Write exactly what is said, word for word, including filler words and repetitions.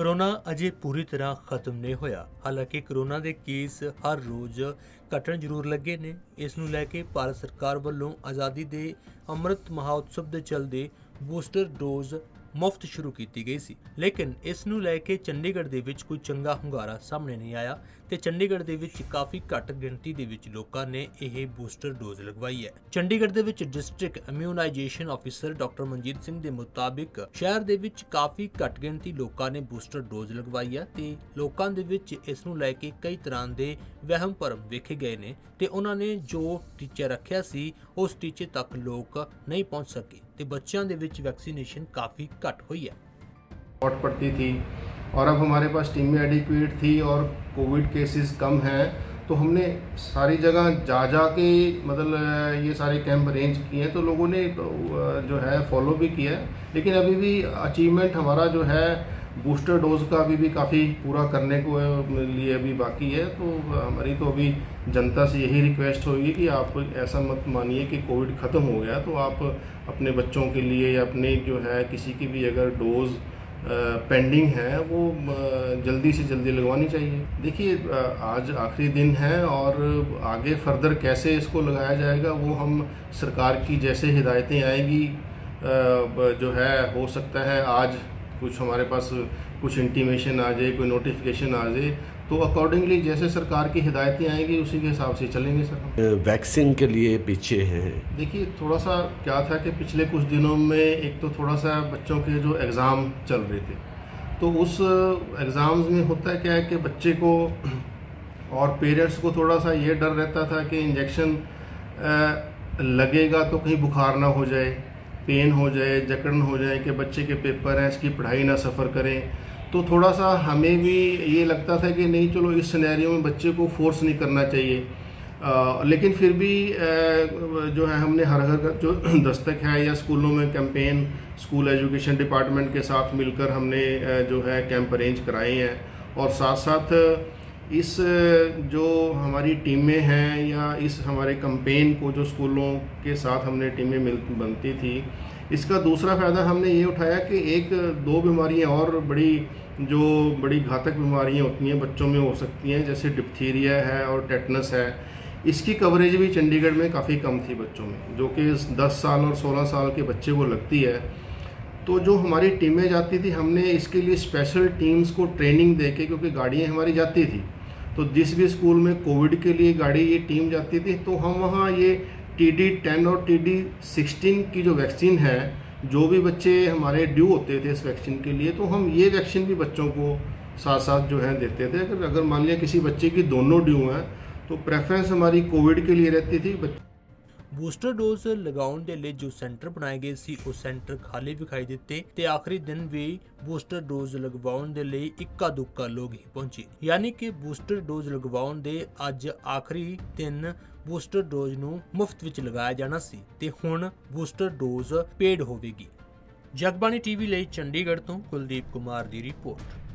Corona अजे पूरी तरह खत्म नहीं होया। हालांकि कोरोना के केस हर रोज़ घटन जरूर लगे ने। इस नूं लैके भारत सरकार वालों आज़ादी के अमृत महोत्सव के चलते बूस्टर डोज मुफ्त शुरू की गई सी, लेकिन इस नूं लैके चंडीगढ़ दे विच कोई चंगा हुंगारा सामने नहीं आया तो चंडीगढ़ दे विच काफ़ी घट गिणती दे विच लोकां ने यह बूस्टर डोज लगवाई है। चंडीगढ़ दे विच district immunisation officer doctor Manjeet Singh दे मुताबिक शहर दे विच काफ़ी घट गिणती लोकां ने बूस्टर डोज लगवाई है तो लोकां दे विच इस नूं लैके कई तरह के वहम भरम वेखे गए ने ते उन्हां ने जो टीचा रखिया सी उस टीचे तक लोग नहीं पहुँच सके ते बच्चों दे विच वैक्सीनेशन काफ़ी घट हुई है। रिपोर्ट पड़ती थी और अब हमारे पास टीमें एडिक्वेट थी और कोविड केसेस कम हैं तो हमने सारी जगह जा जा के मतलब ये सारे कैंप अरेंज किए हैं तो लोगों ने जो है फॉलो भी किया है, लेकिन अभी भी अचीवमेंट हमारा जो है बूस्टर डोज का अभी भी काफ़ी पूरा करने को लिए अभी बाकी है। तो हमारी तो अभी जनता से यही रिक्वेस्ट होगी कि आप ऐसा मत मानिए कि कोविड ख़त्म हो गया तो आप अपने बच्चों के लिए या अपने जो है किसी की भी अगर डोज पेंडिंग है वो जल्दी से जल्दी लगवानी चाहिए। देखिए आज आखिरी दिन है और आगे फर्दर कैसे इसको लगाया जाएगा वो हम सरकार की जैसे हिदायतें आएंगी जो है हो सकता है आज कुछ हमारे पास कुछ इंटीमेशन आ जाए, कोई नोटिफिकेशन आ जाए तो अकॉर्डिंगली जैसे सरकार की हिदायतें आएंगी उसी के हिसाब से चलेंगे। सर वैक्सीन के लिए पीछे हैं। देखिए थोड़ा सा क्या था कि पिछले कुछ दिनों में एक तो थोड़ा सा बच्चों के जो एग्ज़ाम चल रहे थे तो उस एग्ज़ाम्स में होता है क्या है कि बच्चे को और पेरेंट्स को थोड़ा सा ये डर रहता था कि इंजेक्शन लगेगा तो कहीं बुखार ना हो जाए, पेन हो जाए, जकड़न हो जाए कि बच्चे के पेपर हैं इसकी पढ़ाई ना सफ़र करें। तो थोड़ा सा हमें भी ये लगता था कि नहीं चलो इस सिनेरियो में बच्चे को फोर्स नहीं करना चाहिए, आ, लेकिन फिर भी आ, जो है हमने हर घर जो दस्तक है या स्कूलों में कैंपेन स्कूल एजुकेशन डिपार्टमेंट के साथ मिलकर हमने जो है कैंप अरेंज कराए हैं और साथ साथ इस जो हमारी टीमें हैं या इस हमारे कैंपेन को जो स्कूलों के साथ हमने टीमें मिल बनती थी इसका दूसरा फ़ायदा हमने ये उठाया कि एक दो बीमारियां और बड़ी जो बड़ी घातक बीमारियां होती हैं बच्चों में हो सकती हैं जैसे डिप्थीरिया है और टेटनस है, इसकी कवरेज भी चंडीगढ़ में काफ़ी कम थी बच्चों में जो कि दस साल और सोलह साल के बच्चे को लगती है। तो जो हमारी टीमें जाती थी हमने इसके लिए स्पेशल टीम्स को ट्रेनिंग दे के, क्योंकि गाड़ियाँ हमारी जाती थी तो जिस भी स्कूल में कोविड के लिए गाड़ी ये टीम जाती थी तो हम वहाँ ये टी डी टेन और टी डी सिक्सटीन की जो वैक्सीन है जो भी बच्चे हमारे ड्यू होते थे इस वैक्सीन के लिए तो हम ये वैक्सीन भी बच्चों को साथ साथ जो है देते थे। अगर अगर मान लिया किसी बच्चे की दोनों ड्यू हैं तो प्रेफरेंस हमारी कोविड के लिए रहती थी। बूस्टर डोज लगाउण दे लई जो सेंटर बनाए गए सी उह सेंटर खाली विखाई दिते ते आखिरी दिन भी बूस्टर डोज लगवाउण दे लई इक्का दुक्का लोग ही पहुंचे, यानी कि बूस्टर डोज लगवाउण दे अज आखिरी दिन बूस्टर डोज नूं मुफ्त विच लगाया जाना सी ते हुण बूस्टर डोज पेड होवेगी। जगबाणी टीवी लई चंडीगढ़ तो कुलदीप कुमार की रिपोर्ट।